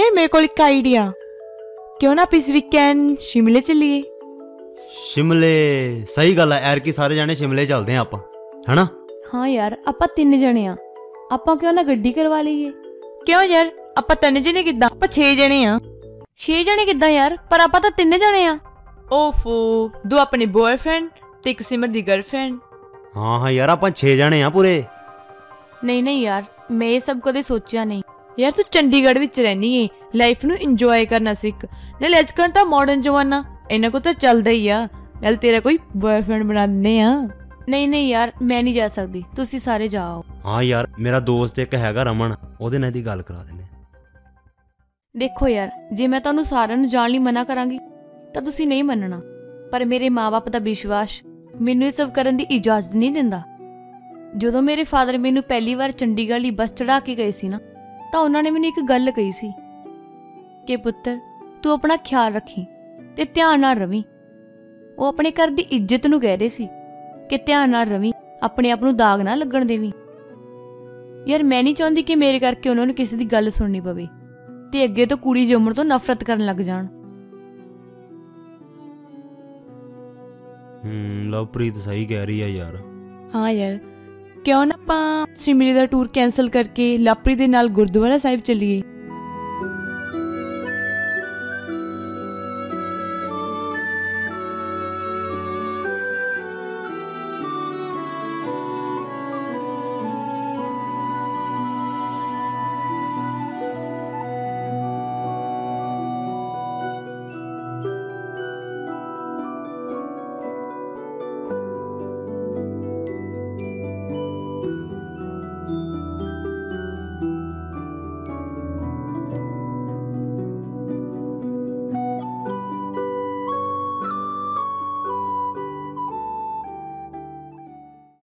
यार मेरे को एक आइडिया, क्यों ना आप इस वीकेंड शिमले चलिए। शिमले? सही गल है यार कि सारे जाने शिमले चलते हैं आपां, है ना? हाँ यार आपां तीन जने आ, आपां क्यों ना गड्डी करवा लीए। क्यों यार आपां तीन जने किद्दां? आपां छे जने आ। छे जने किद्दां यार? पर आपां तां तीन जने आ। ओफो, दो अपने बॉयफ्रेंड ते इक सिमर दी गर्लफ्रेंड। हाँ यार आपां छे जने आ पूरे। नहीं नहीं यार मैं ये सब कदे सोचा नहीं। यार तू चंडीगढ़ विच रहनी है, लाइफ नू इंजॉय करना सीख। नाल अजकल तां मॉडर्न जमाना, इन्हां को तां चलदा ही आ। नाल तेरा कोई बॉयफ्रेंड बना दने आ। नहीं नहीं यार मैं नहीं जा सकदी, तुसी सारे जाओ। हाँ यार मेरा दोस्त एक हैगा रमन, ओदे नाल दी गल करा देने। देखो यार जे मैं तुहानू सारेयां नू जाण लई मना करांगी तां तुसी नहीं मनना, पर मेरे माँ बाप दा विश्वास मैनू ये सब करन दी इजाजत नहीं दिंदा। जदों मेरे फादर मैनू पहली बार चंडीगढ़ लई बस चढ़ा के गए सी ना, तां उन्हां ने मैनू एक गल कही सी कि पुत्तर तू अपना ख्याल रखी ते ध्यान नाल रवी। वो अपने घर दी इज्जत नू कह रहे सी कि ध्यान नाल रवी, अपने आप नू दाग ना लगण देवी। यार मैं नहीं चाहती कि मेरे करके उन्होंने किसी दी गल सुननी पवे ते अगे तो कुड़ी जम्मण तो नफरत करन लग जाण। लवप्रीत सही कह रही है यार। हाँ यार क्यों ना आप शिमले का टूर कैंसल करके लवप्रीत के नाल गुरुद्वारा साहिब चलिए।